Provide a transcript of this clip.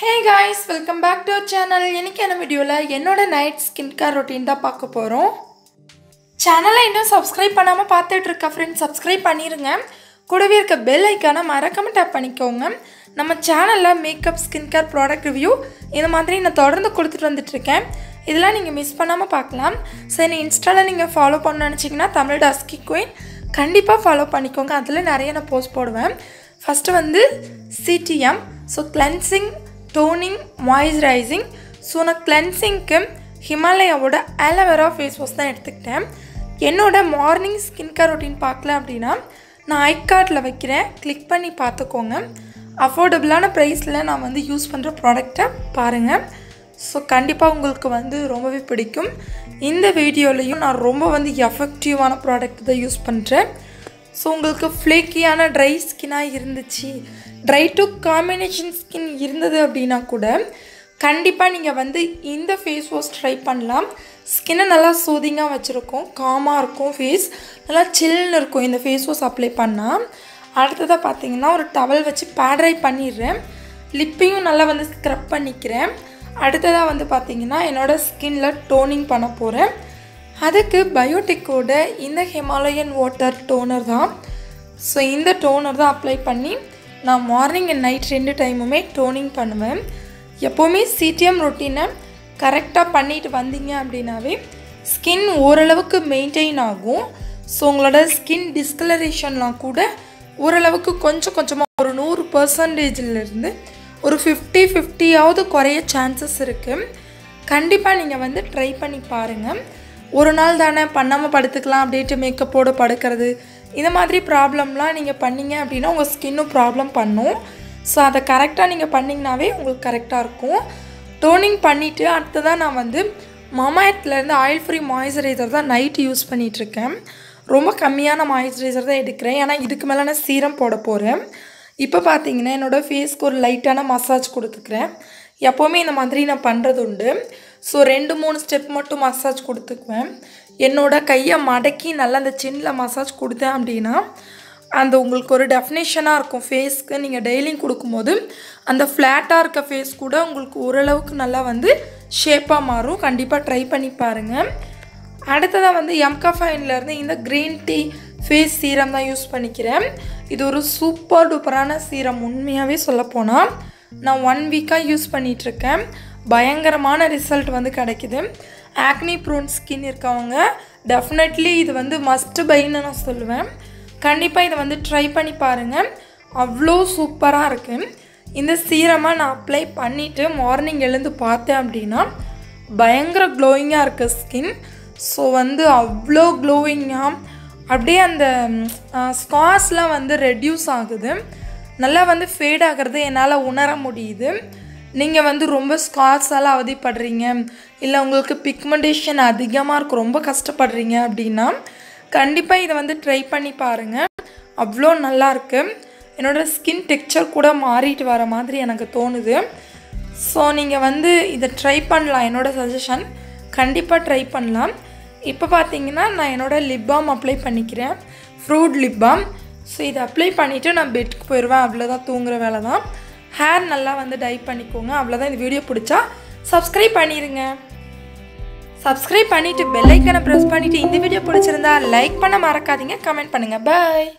Hey guys, welcome back to our channel. In this video, I will night skincare routine. Subscribe to our channel. Subscribe to the bell icon. Tap our channel makeup skincare product review. I will miss this. So, follow Tamil Dusky Queen. Follow Panikonga. Post first CTM. So cleansing, toning, moisturizing. So na cleansing ku Himalayan oda aloe vera face wash da eduthukken. Ennoda morning skincare routine paakala appadina na iCard la vekkiren, click panni paathukonga. Affordable ana price la na vandu use pandra product ah paarenga. So kandipa ungalku vandu rombave pidikum. Indha video layum na romba vandu effective ana product da use pandren. So ungalku flaky ana dry skin ah irunduchi, dry to combination skin irundhathu appadina kuda kandipa neenga vandu indha face wash try pannalam. Skin nalla soothing ah vechirukum, calm ah irukum, face nalla chill nu irukum. Indha face wash apply panna adutha pathina oru towel vechi pad dry pannirren, lip iyum nalla vandu scrub pannikren. Adutha vandu pathina enoda skin la toning panna poren. அதுக்கு Biotech ஓட இந்த Himalayan water toner தான். So இந்த toner தான் apply பண்ணி நான் morning and night ரெண்டு டைமுமே toning பண்ணுவேன். எப்பவுமே CTM ரொட்டீனை கரெக்ட்டா பண்ணிட்டு வந்தீங்க அப்படினாவே skin ஓரளவுக்கு மெயின்டெய்ன் ஆகும். So உங்களோட skin discolorationலாம் கூட ஓரளவுக்கு கொஞ்சம் கொஞ்சமா ஒரு 100% ல இருந்து ஒரு 50-50 ஆவது குறைய சான்சஸ் இருக்கு. கண்டிப்பா நீங்க வந்து ட்ரை பண்ணி பாருங்க. ஒரு நாள் தானே பண்ணாம படுத்துக்கலாம், அப்படியே மேக்கப் போட படுக்கிறது, இந்த மாதிரி ப்ராப்ளம்லாம் நீங்க பண்ணீங்க அப்படினா உங்க ஸ்கின் ப்ராப்ளம் பண்ணும். சோ அத கரெக்ட்டா நீங்க பண்ணீங்கனாவே உங்களுக்கு கரெக்ட்டா இருக்கும். டோனிங் பண்ணிட்டு அடுத்து தான் நான் வந்து மாமாயத்துல இருந்து ஆயில் ஃப்ரீ மாய்ஸ்சரைசர் தான் நைட் யூஸ் பண்ணிட்டு இருக்கேன். ரொம்ப கம்மியான மாய்ஸ்சரைசர் தான் எடுக்கிறேன். ஏனா இதுக்கு மேல நான் சீரம் போட போறேன். இப்போ பாத்தீங்கன்னா என்னோட ஃபேஸ்க்கு ஒரு லைட்டான மசாஜ் கொடுத்துக்கிறேன். எப்பவுமே இந்த மாதிரி நான் பண்றது உண்டு. So 2-3 ஸ்டெப் மட்டும் மசாஜ் கொடுத்துக்குவேன். என்னோட கையை மடக்கி நல்லா அந்த சின்ல மசாஜ் கொடுத்தேன் அப்படினா அந்த உங்களுக்கு ஒரு டெஃபினிஷனா இருக்கும். ஃபேஸ்க்கு நீங்க டெய்லி கொடுக்கும்போது அந்த ஃப்ளாட்டா இருக்க ஃபேஸ் கூட உங்களுக்கு ஓரளவுக்கு நல்லா வந்து ஷேப்பா மாறும். கண்டிப்பா ட்ரை பண்ணி பாருங்க. அடுத்ததா வந்து எம்காஃபைன்ல இருந்து இந்த கிரீன் டீ ஃபேஸ் சீரம் தான் யூஸ் பண்ணிக்கிறேன். இது ஒரு சூப்பர் டூப்பரான சீரம். உண்மையாவே சொல்ல போனா நான் 1 வீக்கா யூஸ் பண்ணிட்டு இருக்கேன். பயங்கரமான ரிசல்ட் வந்து கிடைக்குது. ஆக்னி ப்ரோன் ஸ்கின் இருக்கவங்க டெஃபினெட்லி இது வந்து மஸ்ட் பைன்னு நான் சொல்லுவேன். கண்டிப்பா இத வந்து ட்ரை பண்ணி பாருங்க. அவ்ளோ சூப்பரா இருக்கு. இந்த சீரமா நான் அப்ளை பண்ணிட்டு மார்னிங் எழுந்து பார்த்தேன் அப்படினா பயங்கர glowing-ஆ இருக்கு ஸ்கின். சோ வந்து அவ்ளோ glowing-ஆ அப்படியே அந்த ஸ்கார்ஸ்லாம் வந்து ரெடியூஸ் ஆகுது. நல்லா வந்து ஃபேட் ஆகிறது என்னால உணர முடியுது. நீங்க வந்து ரொம்ப ஸ்கார்ஸால அவதிப்படுறீங்க இல்ல உங்களுக்கு பிக்மெண்டேஷன் அதிகமா இருக்கு, ரொம்ப கஷ்டப்படுறீங்க அப்படினா கண்டிப்பா இத வந்து ட்ரை பண்ணி பாருங்க. அவ்ளோ நல்லா இருக்கு. என்னோட ஸ்கின் டெக்ஸ்சர் கூட மாறிட்டு வர மாதிரி எனக்கு தோணுது. சோ நீங்க வந்து இத ட்ரை பண்ணலாம். என்னோட சஜஷன் கண்டிப்பா ட்ரை பண்ணலாம். இப்போ பாத்தீங்கன்னா நான் என்னோட லிப் பாம் அப்ளை பண்ணிக்கிறேன். Fruit lip balm. சோ இத அப்ளை பண்ணிட்டு நான் பெட்க்கு போய்ருவேன். அவ்வளவுதான் தூங்குற வேளை தான். Hair நல்லா வந்து டை பண்ணிக்கோங்க. அவ்வளவுதான். இந்த வீடியோ பிடிச்சா Subscribe பண்ணிருங்க. Subscribe பண்ணிட்டு bell icon-ஐ press பண்ணிட்டு இந்த வீடியோ பிடிச்சிருந்தா லைக் பண்ண மறக்காதீங்க. Comment பண்ணுங்க. Bye.